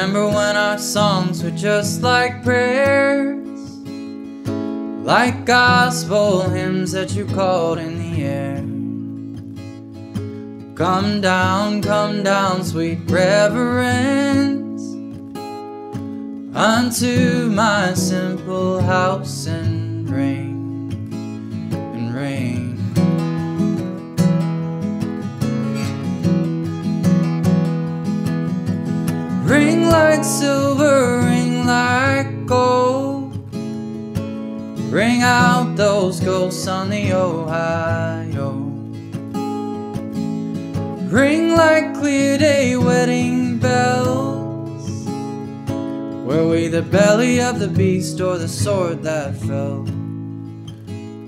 Remember when our songs were just like prayers, like gospel hymns that you caught in the air. Come down, sweet reverence, unto my simple house and reign, and reign. Ring like silver, ring like gold, ring out those ghosts on the Ohio. Ring like clear day wedding bells, were we the belly of the beast or the sword that fell?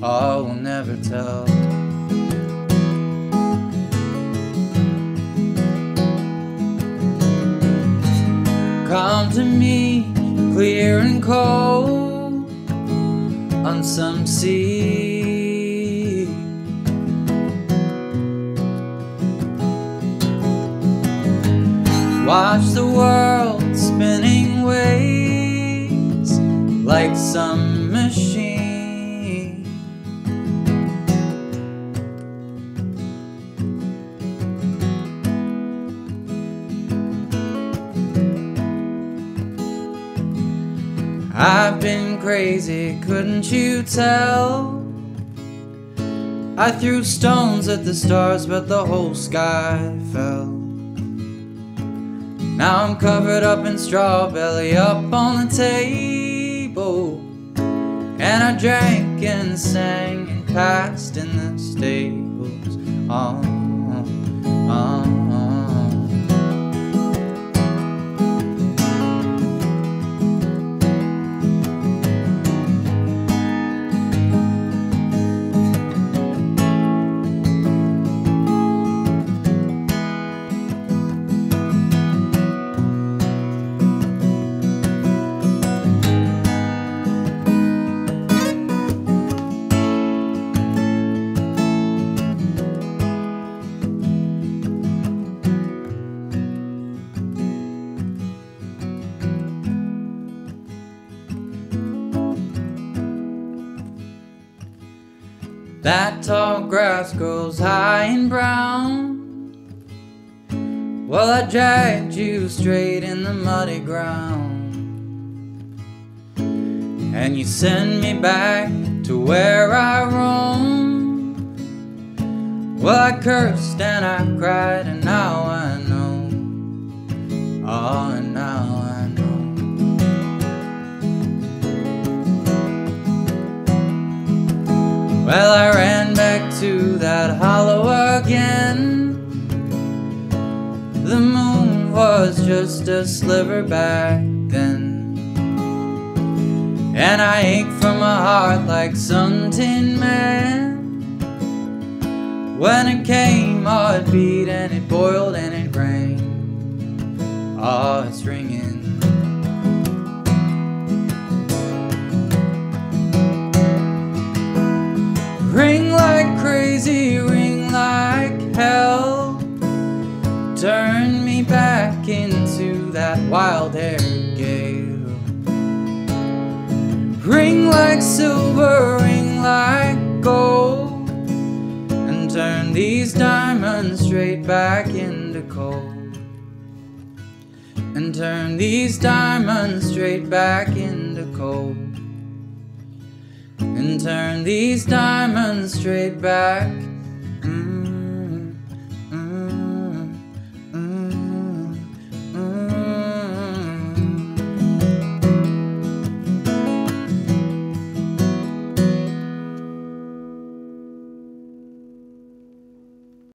I will never tell. Come to me, clear and cold, on some sea. Watch the world spinning waves like some machine. I've been crazy, couldn't you tell? I threw stones at the stars, but the whole sky fell. Now I'm covered up in straw, belly up on the table, and I drank and sang and passed in the stables. That tall grass grows high and brown, well, I dragged you straight in the muddy ground, and you send me back to where I roamed. Well, I cursed and I cried, and now I know, oh, and now well, I ran back to that hollow again. The moon was just a sliver back then, and I ached from my heart like some tin man. When it came, oh, it beat and it boiled and it rang. Oh, it's ringing. Ring like crazy, ring like hell, turn me back into that wild haired gale. Ring like silver, ring like gold, and turn these diamonds straight back into coal. And turn these diamonds straight back into coal. And turn these diamonds straight back